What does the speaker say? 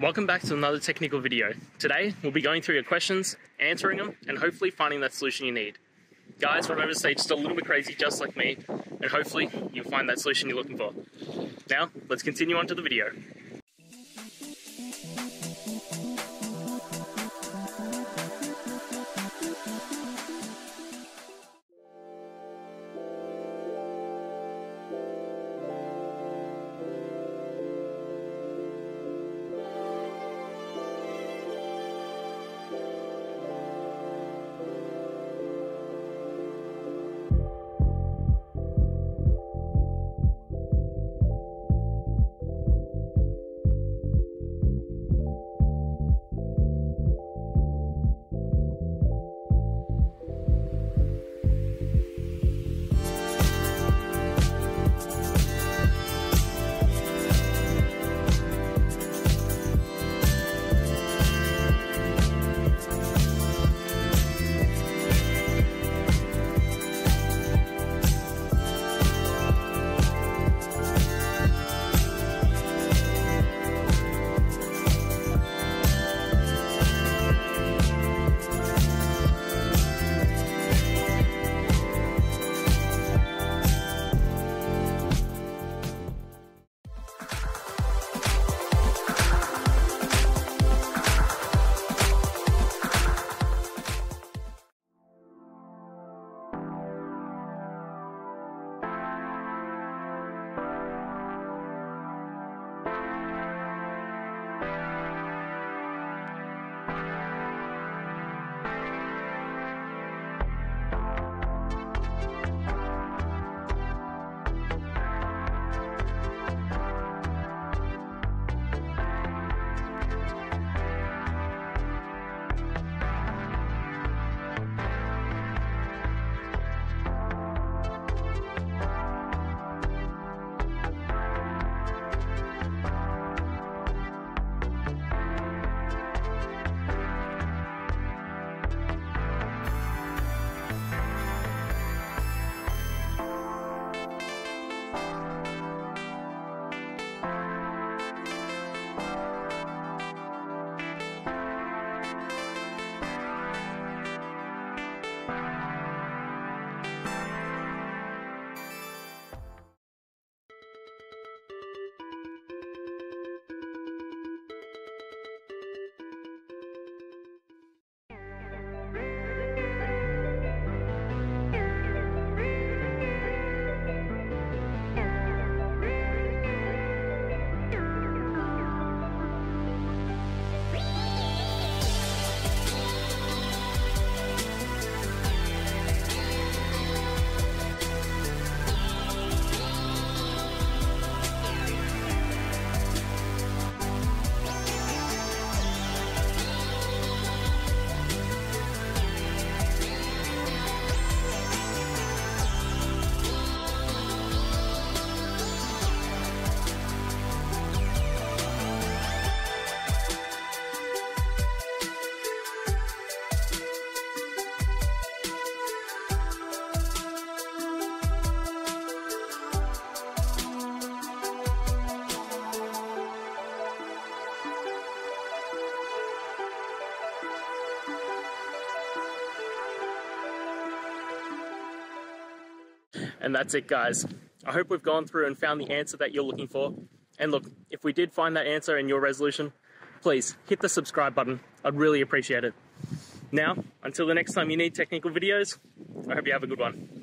Welcome back to another technical video. Today, we'll be going through your questions, answering them, and hopefully finding that solution you need. Guys, remember to stay just a little bit crazy, just like me, and hopefully you'll find that solution you're looking for. Now, let's continue on to the video. And that's it, guys. I hope we've gone through and found the answer that you're looking for. And look, if we did find that answer in your resolution, please hit the subscribe button. I'd really appreciate it. Now, until the next time you need technical videos, I hope you have a good one.